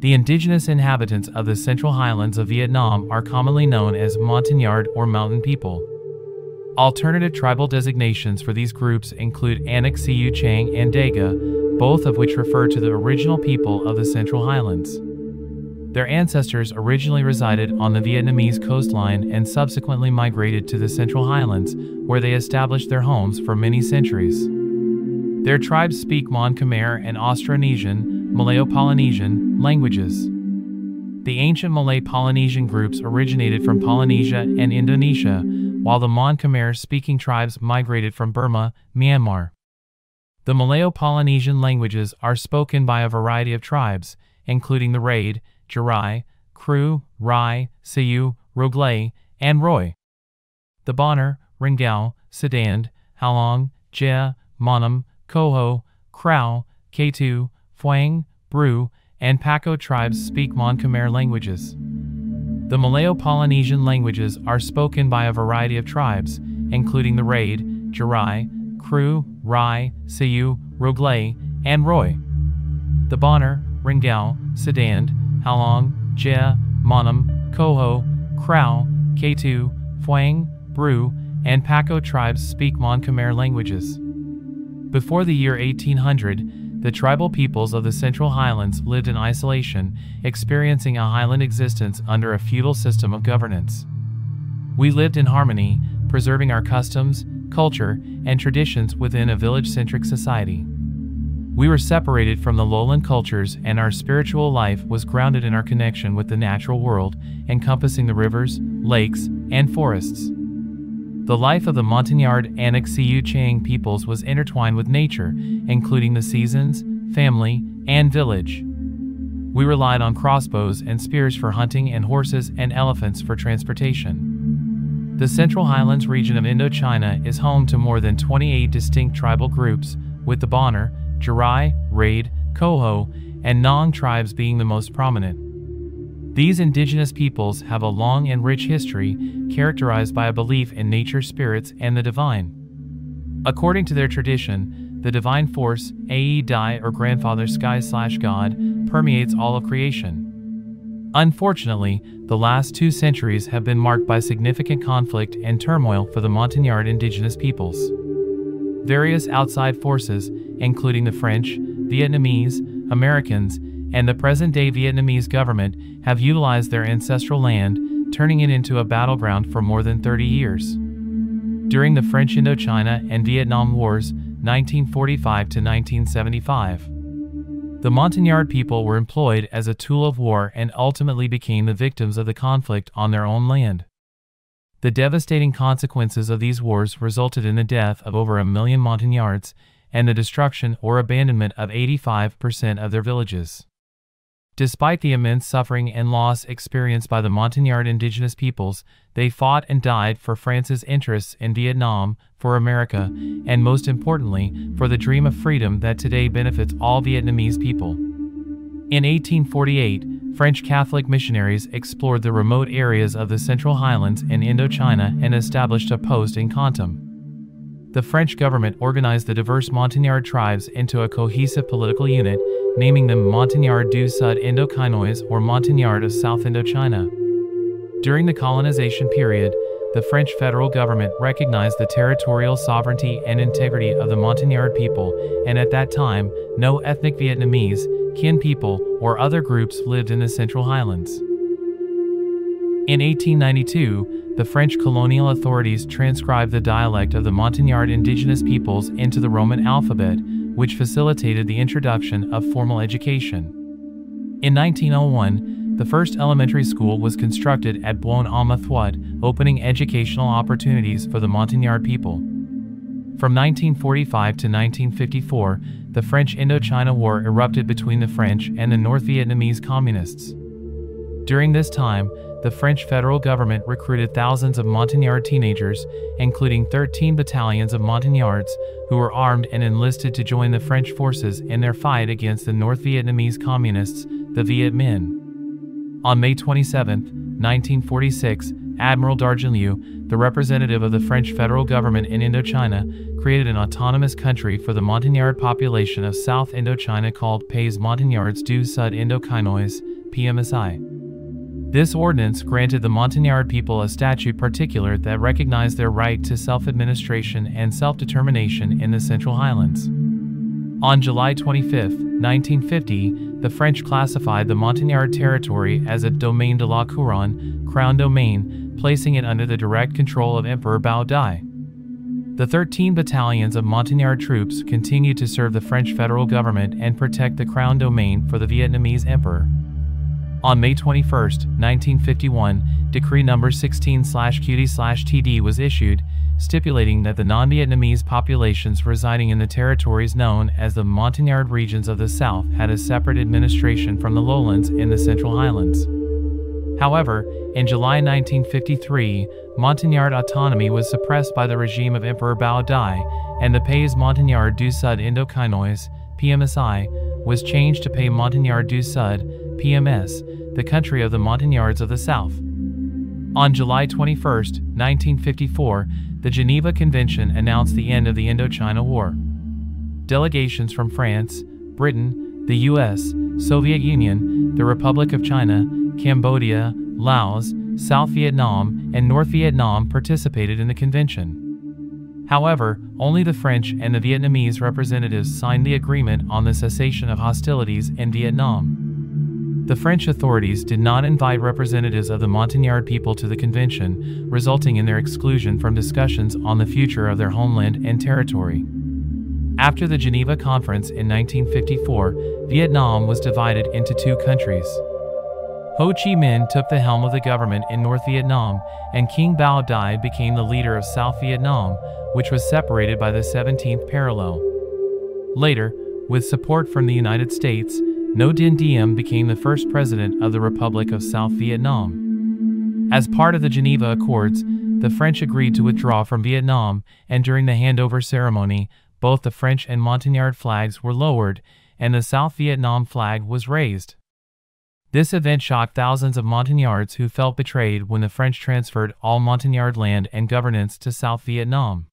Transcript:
The indigenous inhabitants of the central highlands of Vietnam are commonly known as Montagnard or mountain people. Alternative tribal designations for these groups include Anak Cu Chiang and Dega, both of which refer to the original people of the Central Highlands. Their ancestors originally resided on the Vietnamese coastline and subsequently migrated to the Central Highlands, where they established their homes for many centuries. Their tribes speak Mon Khmer and Austronesian, Malayo-Polynesian languages. The ancient Malay-Polynesian groups originated from Polynesia and Indonesia, while the Mon Khmer-speaking tribes migrated from Burma, Myanmar. The Malayo-Polynesian languages are spoken by a variety of tribes, including the Rhade, Jarai, Chru, Rai, Seyu, Roglai, and Hroy. The Bahnar, Rengao, Sedand, Halang, Jeh, Monom, Koho, Chrau, Katu, Phuang, Bru, and Pacoh tribes speak Mon Khmer languages. The Malayo-Polynesian languages are spoken by a variety of tribes, including the Rhade, Jarai, Chru, Rai, Seyu, Roglai, and Hroy. The Bahnar, Rengao, Sedand, Halang, Jeh, Monom, Koho, Chrau, Katu, Phuang, Bru, and Pacoh tribes speak Mon Khmer languages. Before the year 1800, the tribal peoples of the Central Highlands lived in isolation, experiencing a highland existence under a feudal system of governance. We lived in harmony, preserving our customs, culture, and traditions within a village-centric society. We were separated from the lowland cultures, and our spiritual life was grounded in our connection with the natural world, encompassing the rivers, lakes, and forests. The life of the Montagnard Anak Cu Chiang peoples was intertwined with nature, including the seasons, family, and village. We relied on crossbows and spears for hunting and horses and elephants for transportation. The Central Highlands region of Indochina is home to more than 28 distinct tribal groups, with the Bahnar, Jarai, Rhade, Koho, and Nong tribes being the most prominent. These indigenous peoples have a long and rich history, characterized by a belief in nature, spirits, and the divine. According to their tradition, the divine force, Ae Die or Grandfather Sky/God, permeates all of creation. Unfortunately, the last 2 centuries have been marked by significant conflict and turmoil for the Montagnard indigenous peoples. Various outside forces, including the French, Vietnamese, Americans, and the present-day Vietnamese government, have utilized their ancestral land, turning it into a battleground for more than 30 years. During the French Indochina and Vietnam Wars, 1945 to 1975, the Montagnard people were employed as a tool of war and ultimately became the victims of the conflict on their own land. The devastating consequences of these wars resulted in the death of over 1 million Montagnards and the destruction or abandonment of 85% of their villages. Despite the immense suffering and loss experienced by the Montagnard indigenous peoples, they fought and died for France's interests in Vietnam, for America, and most importantly, for the dream of freedom that today benefits all Vietnamese people. In 1848, French Catholic missionaries explored the remote areas of the Central Highlands in Indochina and established a post in Kontam. The French government organized the diverse Montagnard tribes into a cohesive political unit, naming them Montagnards du Sud Indochinois or Montagnard of South Indochina. During the colonization period, the French federal government recognized the territorial sovereignty and integrity of the Montagnard people, and at that time, no ethnic Vietnamese, Kinh people, or other groups lived in the Central Highlands. In 1892, the French colonial authorities transcribed the dialect of the Montagnard indigenous peoples into the Roman alphabet, which facilitated the introduction of formal education. In 1901, the first elementary school was constructed at Buon Ama Thuat, opening educational opportunities for the Montagnard people. From 1945 to 1954, the French Indochina War erupted between the French and the North Vietnamese communists. During this time, the French federal government recruited thousands of Montagnard teenagers, including 13 battalions of Montagnards, who were armed and enlisted to join the French forces in their fight against the North Vietnamese communists, the Viet Minh. On May 27, 1946, Admiral Dargenliu, the representative of the French federal government in Indochina, created an autonomous country for the Montagnard population of South Indochina called Pays Montagnards du Sud Indochinois, PMSI. This ordinance granted the Montagnard people a statute particular that recognized their right to self-administration and self-determination in the Central Highlands. On July 25, 1950, the French classified the Montagnard territory as a Domaine de la Couronne, Crown Domain, placing it under the direct control of Emperor Bảo Đại. The 13 battalions of Montagnard troops continued to serve the French federal government and protect the Crown Domain for the Vietnamese Emperor. On May 21, 1951, Decree No. 16/QD/TD was issued, stipulating that the non-Vietnamese populations residing in the territories known as the Montagnard regions of the South had a separate administration from the lowlands in the Central Highlands. However, in July 1953, Montagnard autonomy was suppressed by the regime of Emperor Bảo Đại, and the Pays Montagnard du Sud Indochinois, PMSI, was changed to Pays Montagnard du Sud, PMS, the country of the Montagnards of the South. On July 21, 1954, the Geneva Convention announced the end of the Indochina War. Delegations from France, Britain, the US, Soviet Union, the Republic of China, Cambodia, Laos, South Vietnam, and North Vietnam participated in the convention. However, only the French and the Vietnamese representatives signed the agreement on the cessation of hostilities in Vietnam. The French authorities did not invite representatives of the Montagnard people to the convention, resulting in their exclusion from discussions on the future of their homeland and territory. After the Geneva Conference in 1954, Vietnam was divided into two countries. Ho Chi Minh took the helm of the government in North Vietnam, and King Bảo Đại became the leader of South Vietnam, which was separated by the 17th parallel. Later, with support from the United States, No Dinh Diem became the first president of the Republic of South Vietnam. As part of the Geneva Accords, the French agreed to withdraw from Vietnam, and during the handover ceremony, both the French and Montagnard flags were lowered, and the South Vietnam flag was raised. This event shocked thousands of Montagnards who felt betrayed when the French transferred all Montagnard land and governance to South Vietnam.